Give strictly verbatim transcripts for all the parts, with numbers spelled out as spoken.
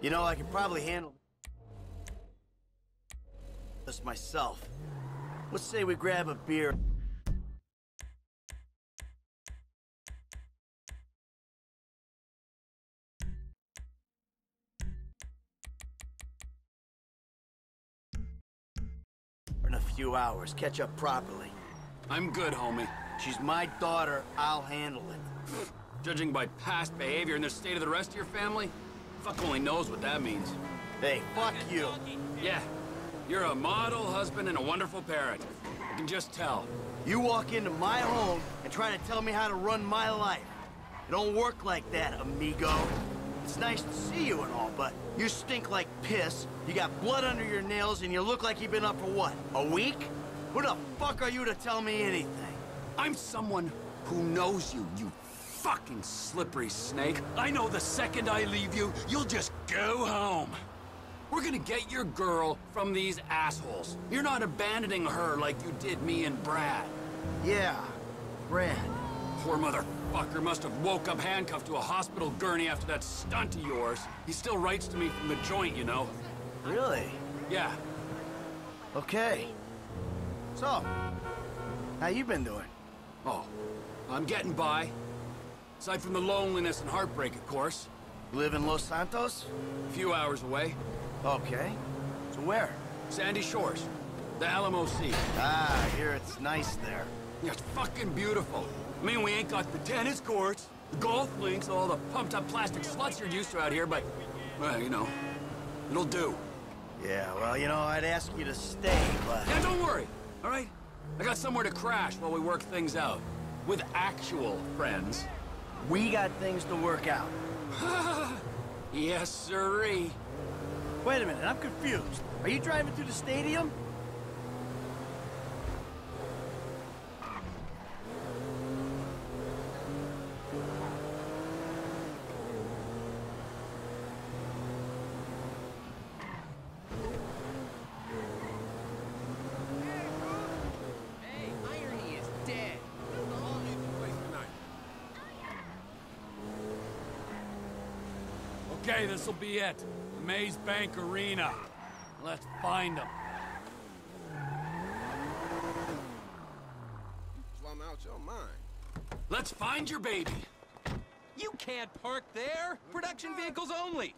You know, I can probably handle this myself. Let's say we grab a beer. In a few hours, catch up properly. I'm good, homie. She's my daughter, I'll handle it. Judging by past behavior and the state of the rest of your family, fuck only knows what that means. Hey, fuck you. Yeah, you're a model husband and a wonderful parent. I can just tell. You walk into my home and try to tell me how to run my life. It don't work like that, amigo. It's nice to see you and all, but you stink like piss, you got blood under your nails, and you look like you've been up for what, a week? Who the fuck are you to tell me anything? I'm someone who knows you, you fucking slippery snake. I know the second I leave you, you'll just go home. We're gonna get your girl from these assholes. You're not abandoning her like you did me and Brad. Yeah, Brad. Poor motherfucker must have woke up handcuffed to a hospital gurney after that stunt of yours. He still writes to me from the joint, you know. Really? Yeah. Okay. So, how you been doing? Oh, I'm getting by. Aside from the loneliness and heartbreak, of course. You live in Los Santos? A few hours away. Okay. So where? Sandy Shores. The Alamo Sea. Ah, I hear it's nice there. Yeah, it's fucking beautiful. I mean, we ain't got the tennis courts, the golf links, all the pumped-up plastic sluts you're used to out here, but, well, you know, it'll do. Yeah, well, you know, I'd ask you to stay, but... Yeah, don't worry, all right? I got somewhere to crash while we work things out. With actual friends. We got things to work out. Yes, sirree. Wait a minute, I'm confused. Are you driving through the stadium? Okay, this'll be it. The Maze Bank Arena. Let's find them. Plum out your mind. Let's find your baby. You can't park there. Production vehicles only.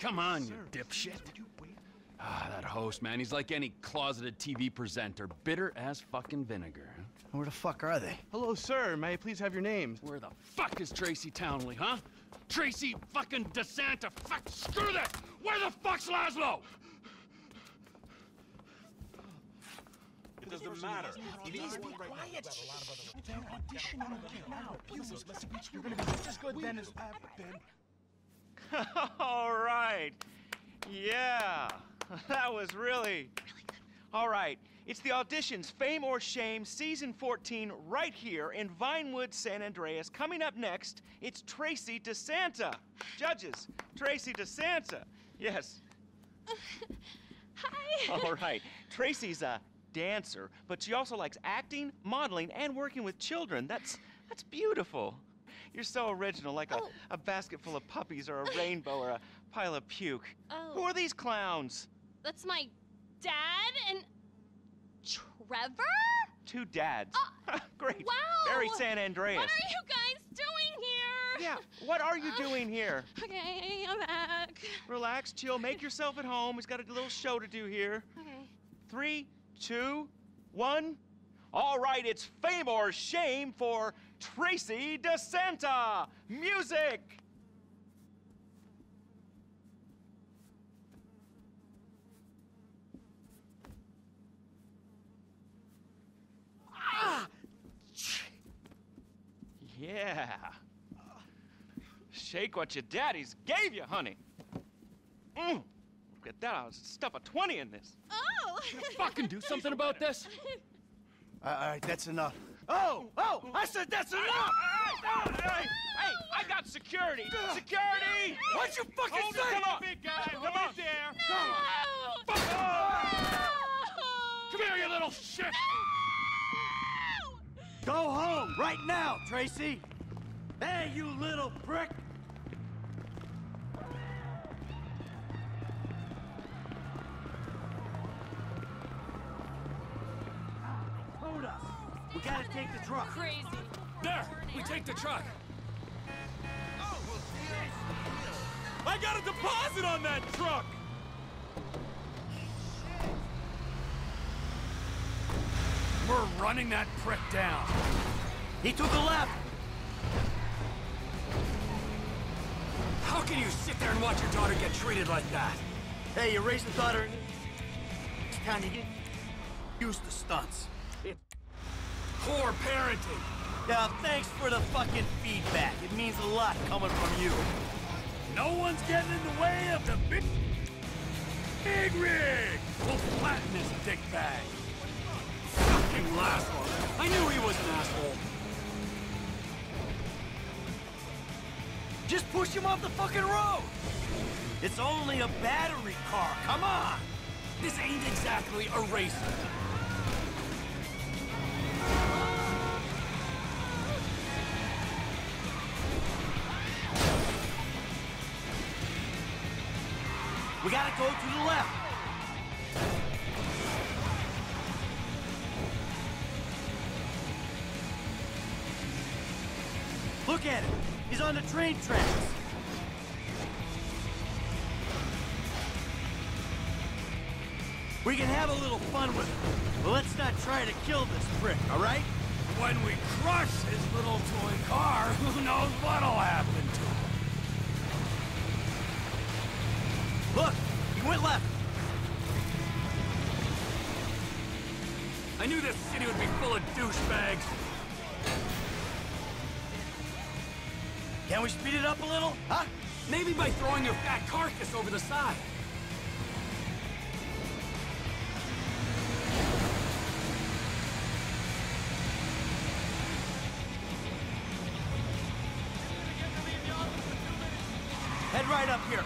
Come on, you dipshit. Ah, that host, man. He's like any closeted T V presenter. Bitter as fucking vinegar. Where the fuck are they? Hello, sir. May I please have your names? Where the fuck is Tracy Townley, huh? Tracy fucking DeSanta. Fuck, screw that! Where the fuck's Lazlow? It doesn't matter. Please be quiet. Shh. They're auditioning right now. You're gonna be just as good then as I've been. All right. Yeah. That was really... really good. All right, it's the auditions, Fame or Shame, Season fourteen, right here in Vinewood, San Andreas. Coming up next, it's Tracy DeSanta. Judges, Tracy DeSanta. Yes. Uh, hi. All right, Tracy's a dancer, but she also likes acting, modeling, and working with children. That's, that's beautiful. You're so original, like oh. a, a basket full of puppies or a rainbow or a pile of puke. Oh. Who are these clowns? That's my dad and Trevor? Two dads. Uh, Great. Wow. Very San Andreas. What are you guys doing here? Yeah, what are you uh, doing here? Okay, I'm back. Relax, chill, make yourself at home. He's got a little show to do here. Okay. Three, two, one. All right, it's Fame or Shame for Tracy DeSanta. Music! Ah! Yeah. Shake what your daddies gave you, honey. Mm. Look at that, I'll stuff a twenty in this. Oh! Can I fucking do something about this? Uh, all right, that's enough. Oh! Oh! I said that's enough! All right, all right, all right. Hey, I got security! Security! What'd you fucking Hold say? Hold on, big guy! Come on! There. No! Come on. Fuck. No. little shit! No! Go home right now, Tracy! Hey, you little prick! Hold us! We gotta take the truck! Crazy! There! We take the truck! I got a deposit on that truck! We're running that prick down. He took a left! How can you sit there and watch your daughter get treated like that? Hey, you raised the daughter and... it's time you get used to stunts. Poor parenting! Now, thanks for the fucking feedback. It means a lot coming from you. No one's getting in the way of the big... big rig! We'll flatten this dickbag. Fucking Lazlow! I knew he was an asshole! Just push him off the fucking road! It's only a battery car, come on! This ain't exactly a racer. We gotta go to the left. Look at him. He's on the train tracks. We can have a little fun with it, but let's not try to kill this prick, all right? When we crush his little toy car, who knows what'll happen to him? Look! He went left! I knew this city would be full of douchebags! Can we speed it up a little? Huh? Maybe by throwing your fat carcass over the side. Head right up here.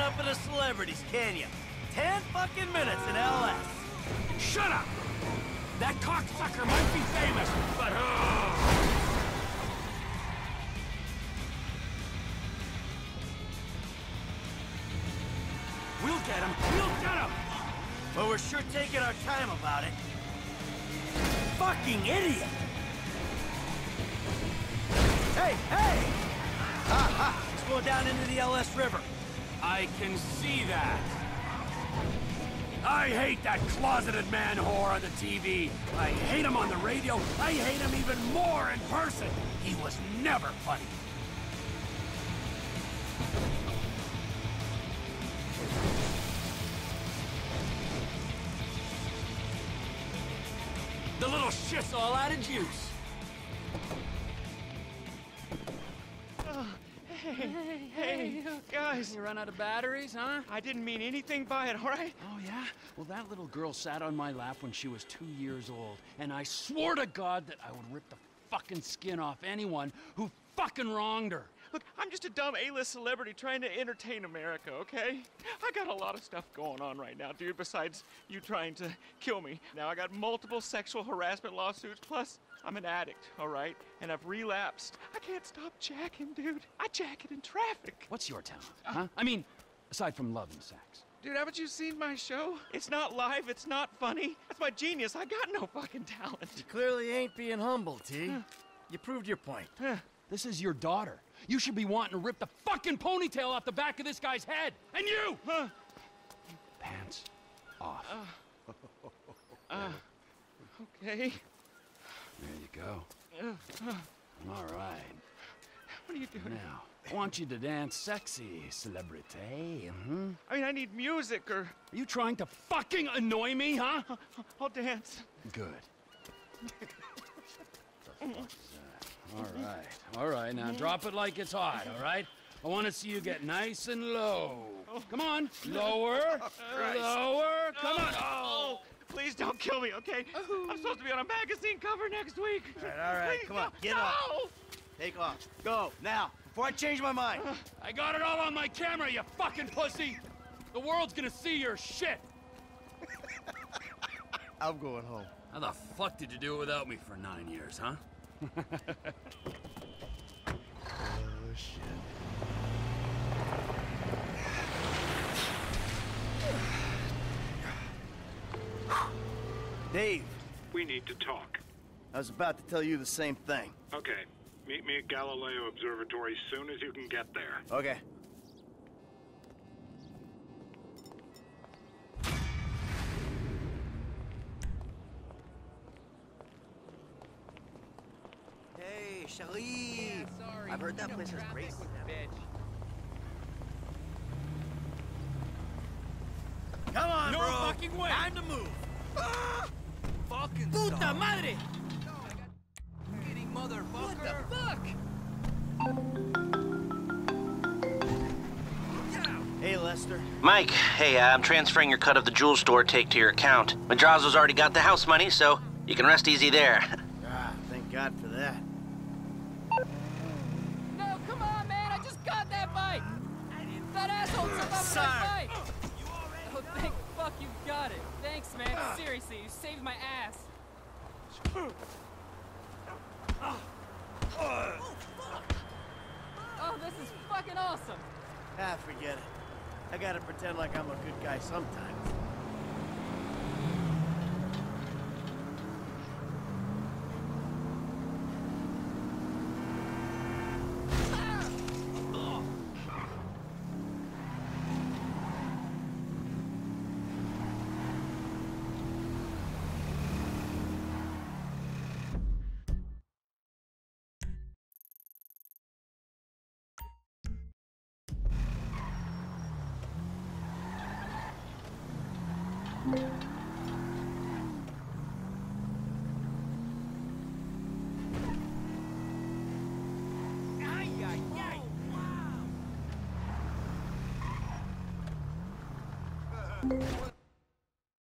Up of the celebrities, can you? Ten fucking minutes in L S. Shut up! That cocksucker might be famous, but we'll get him. We'll get him. But we're sure taking our time about it. Fucking idiot! Hey, hey! Ha ha! Let's go down into the L S River. I can see that. I hate that closeted man whore on the T V. I hate him on the radio. I hate him even more in person. He was never funny. The little shit's all out of juice. Hey, hey, guys. You run out of batteries, huh? I didn't mean anything by it, all right? Oh, yeah? Well, that little girl sat on my lap when she was two years old, and I swore to God that I would rip the fucking skin off anyone who fucking wronged her. Look, I'm just a dumb A-list celebrity trying to entertain America, okay? I got a lot of stuff going on right now, dude, besides you trying to kill me. Now, I got multiple sexual harassment lawsuits, plus I'm an addict, all right? And I've relapsed. I can't stop jacking, dude. I jack it in traffic. What's your talent, uh, huh? I mean, aside from love and sex. Dude, haven't you seen my show? It's not live, it's not funny. That's my genius. I got no fucking talent. You clearly ain't being humble, T. Huh. You proved your point. Huh. This is your daughter. You should be wanting to rip the fucking ponytail off the back of this guy's head. And you! Huh? Pants off. Uh, uh, okay. There you go. Uh, uh, All right. What are you doing? Now, I want you to dance sexy, celebrity. Mm-hmm. I mean, I need music or... Are you trying to fucking annoy me, huh? Uh, I'll dance. Good. All right, all right. Now drop it like it's hot, all right? I want to see you get nice and low. Oh. Come on, lower, lower, come no. on. Oh. Please don't kill me, okay? Oh. I'm supposed to be on a magazine cover next week. All right, all right, Please, come no. on, get no. up. Take off, go, now, before I change my mind. Uh, I got it all on my camera, you fucking pussy. The world's gonna see your shit. I'm going home. How the fuck did you do it without me for nine years, huh? Oh, shit. Dave. We need to talk. I was about to tell you the same thing. Okay. Meet me at Galileo Observatory as soon as you can get there. Okay. Hey, Cherie. Yeah, sorry. I've heard that place has great stuff. Come on, no bro. No fucking way. Time to move. Ah! Fucking Puta stop. Madre! No, I got getting motherfucker. What the fuck? Hey, Lester. Mike, hey, uh, I'm transferring your cut of the Jewel Store take to your account. Madrazo's already got the house money, so you can rest easy there. Ah, thank God for that. No, come on, man, I just got that bike! I didn't... That asshole took off my bike! You already know. Oh, thank fuck you got it. Thanks, man. Seriously, you saved my ass. Oh, this is fucking awesome. Ah, forget it. I gotta pretend like I'm a good guy sometimes. What?